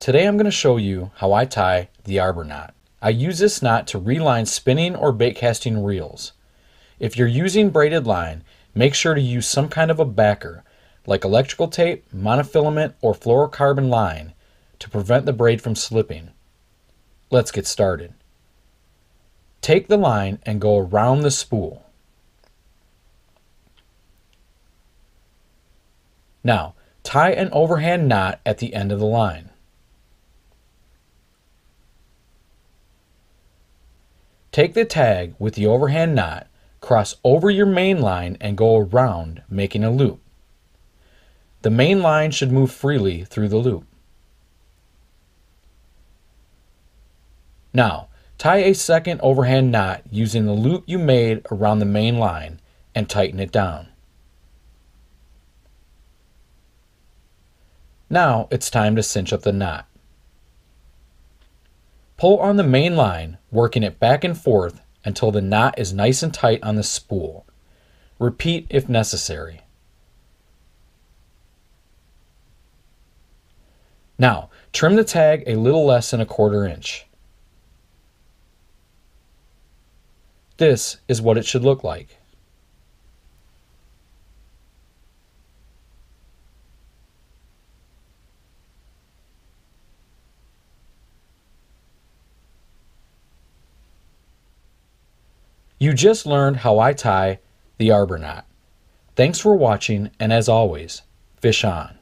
Today I'm going to show you how I tie the arbor knot. I use this knot to reline spinning or baitcasting reels. If you're using braided line, make sure to use some kind of a backer, like electrical tape, monofilament, or fluorocarbon line, to prevent the braid from slipping. Let's get started. Take the line and go around the spool. Now, tie an overhand knot at the end of the line. Take the tag with the overhand knot, cross over your main line, and go around, making a loop. The main line should move freely through the loop. Now, tie a second overhand knot using the loop you made around the main line and tighten it down. Now it's time to cinch up the knot. Pull on the main line, working it back and forth until the knot is nice and tight on the spool. Repeat if necessary. Now, trim the tag a little less than a 1/4 inch. This is what it should look like. You just learned how I tie the arbor knot. Thanks for watching, and as always, fish on.